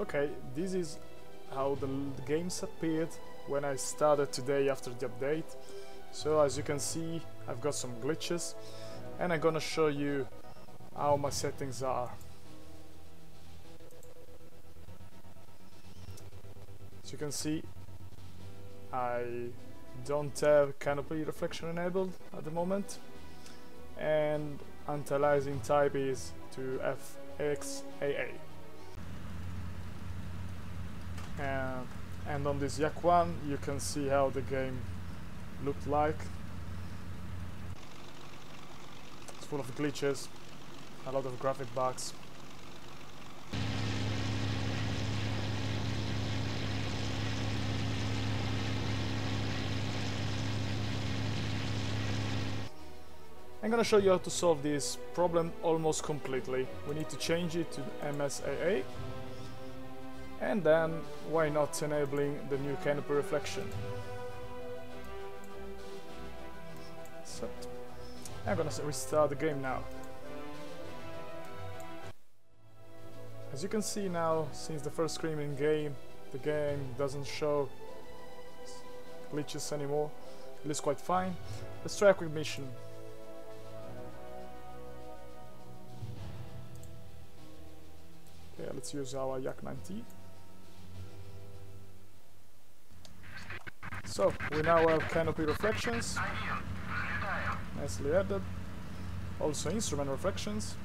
Okay, this is how the games appeared when I started today after the update. So as you can see, I've got some glitches and I'm gonna show you how my settings are. As you can see, I don't have canopy reflection enabled at the moment, and anti-aliasing type is to FXAA. And on this Yak-1 you can see how the game looked like. It's full of glitches, a lot of graphic bugs. I'm gonna show you how to solve this problem almost completely. We need to change it to MSAA, and then why not enabling the new canopy reflection. So I'm gonna restart the game now. As you can see now, since the first screen in game, the game doesn't show glitches anymore. It looks quite fine. Let's try a quick mission. Let's use our Yak 9T. So we now have canopy reflections, nicely added, also instrument reflections,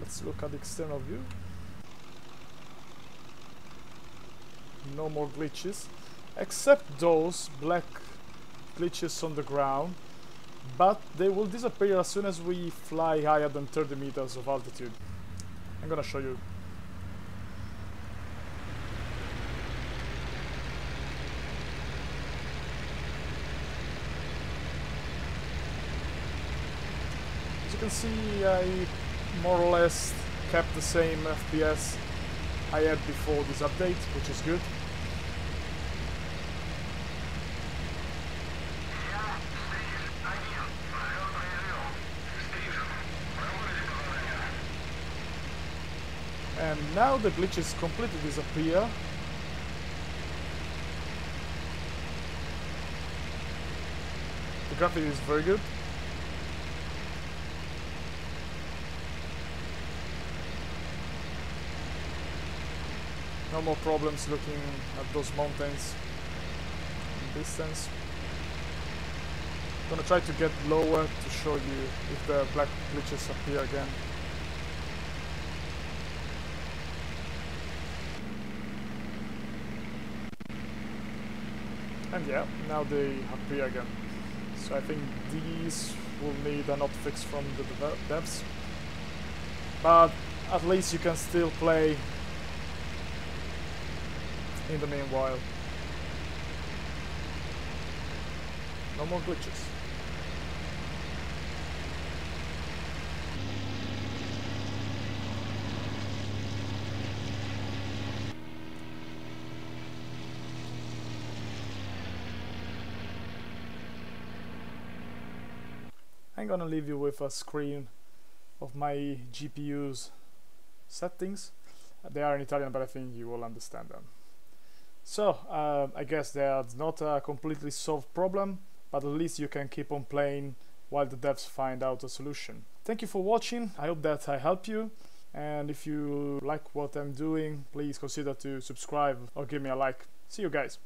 let's look at the external view, no more glitches, except those black glitches on the ground, but they will disappear as soon as we fly higher than 30 meters of altitude. I'm gonna show you. As you can see, I more or less kept the same FPS I had before this update, which is good. And now the glitches completely disappear. The graphic is very good. No more problems looking at those mountains in distance. I'm gonna try to get lower to show you if the black glitches appear again. And yeah, now they appear again. So I think these will need an hotfix from the devs. But at least you can still play in the meanwhile. No more glitches. I'm gonna leave you with a screen of my GPU's settings. They are in Italian, but I think you will understand them. So I guess that's not a completely solved problem, but at least you can keep on playing while the devs find out a solution. Thank you for watching. I hope that I helped you, and if you like what I'm doing, please consider to subscribe or give me a like. See you guys.